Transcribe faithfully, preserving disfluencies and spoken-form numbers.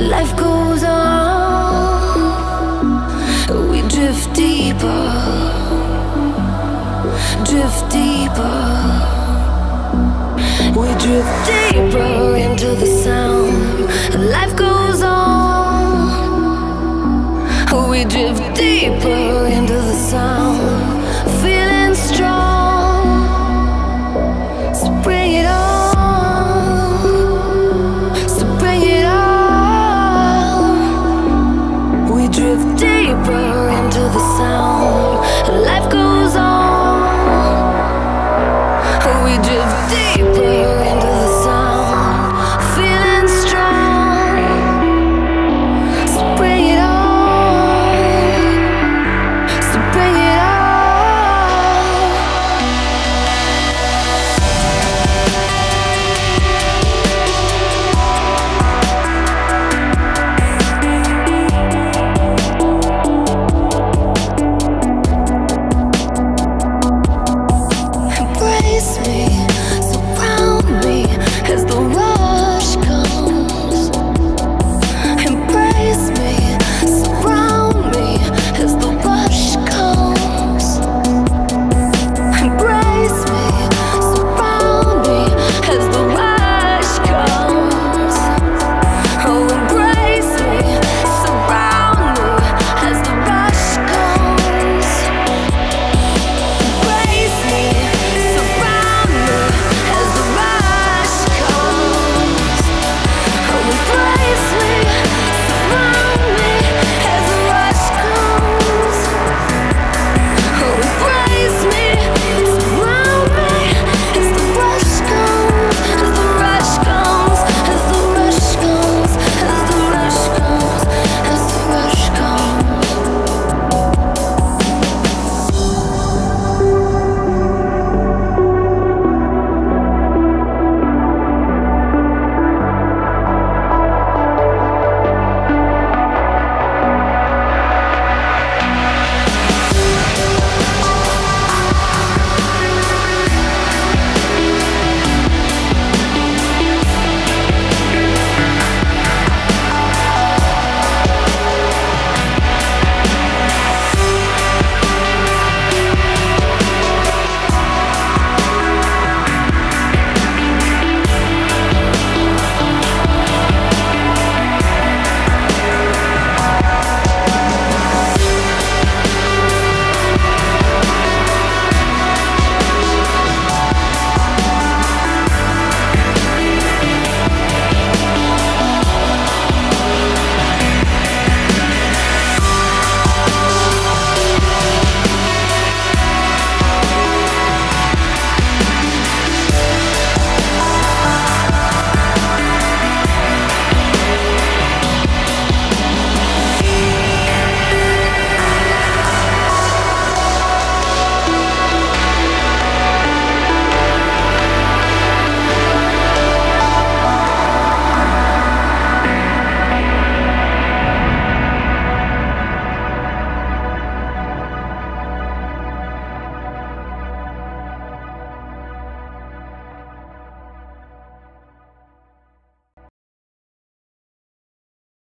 life goes on. We drift deeper, drift deeper. We drift deeper into the sound. Life goes on. We drift deeper into the sound. Feeling strong, so bring it on. Deeper into the sound, life goes on. We drift deeper into the sound, feeling strong. So bring it on, so bring it on.